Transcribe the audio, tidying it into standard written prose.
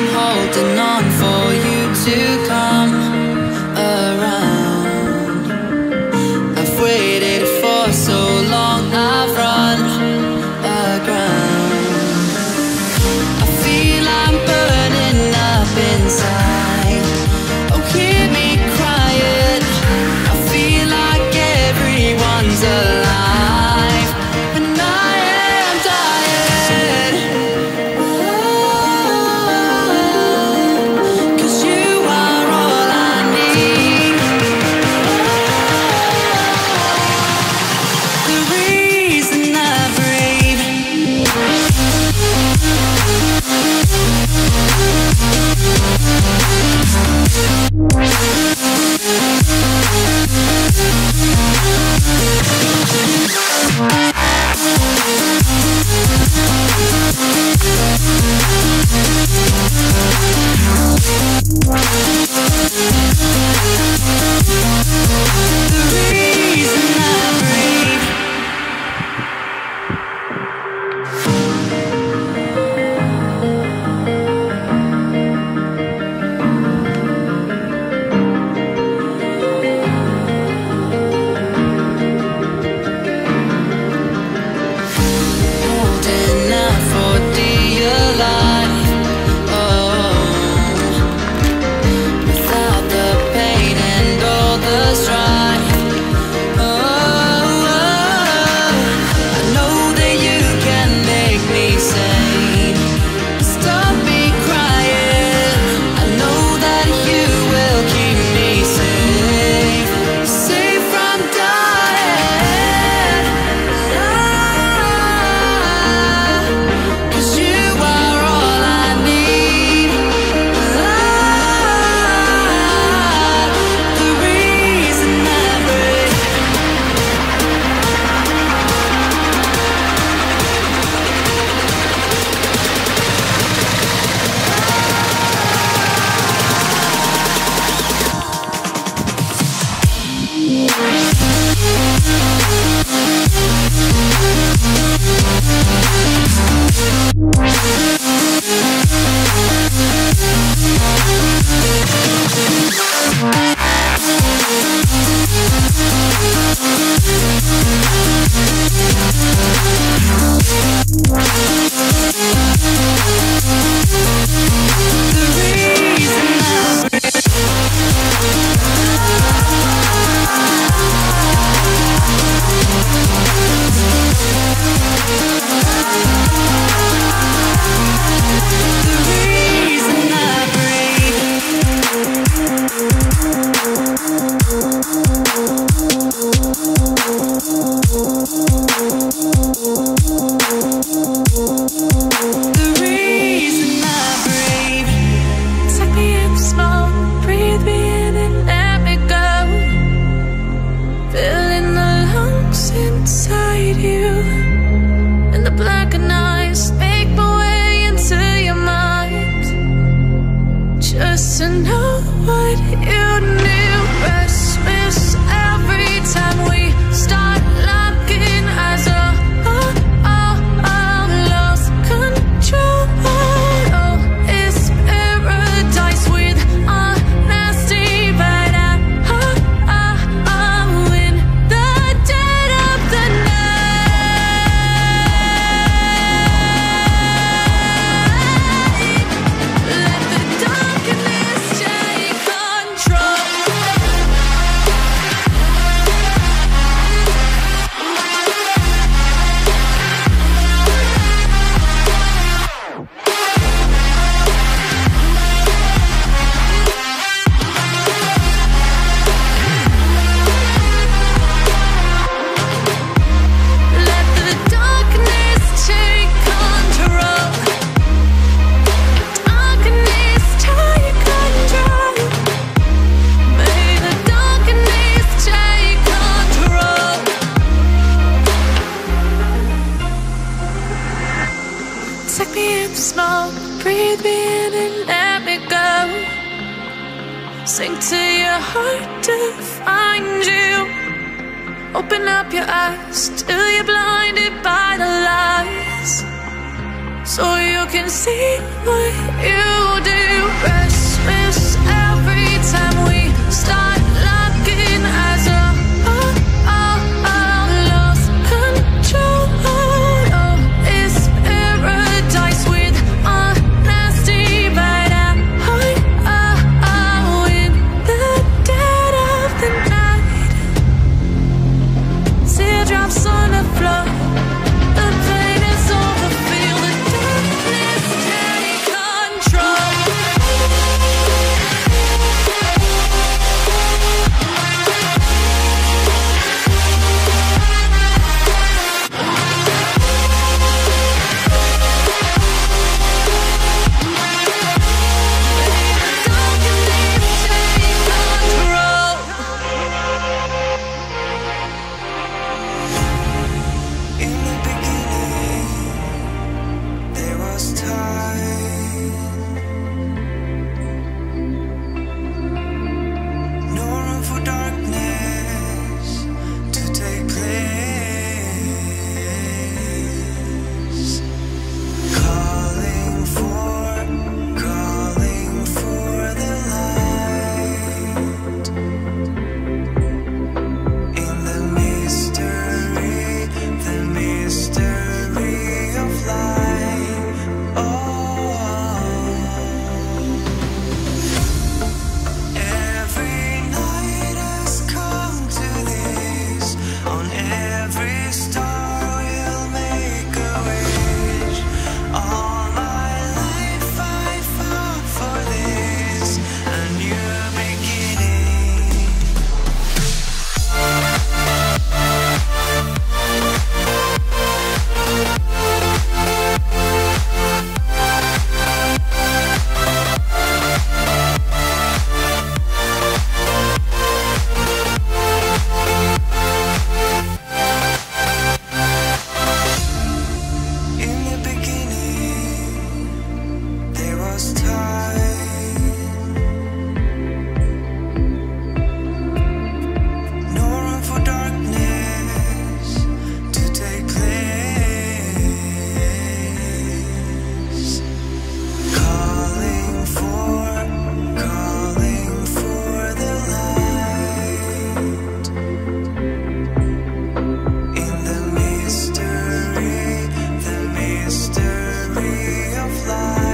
I'm holding on for you to come around. I've waited for so long, I've run aground. I feel I'm burning up inside. Oh, hear me crying. I feel like everyone's alive and I am dying. Oh, 'cause you are all I need. Oh, the reason I breathe. So you can see what you do. fly.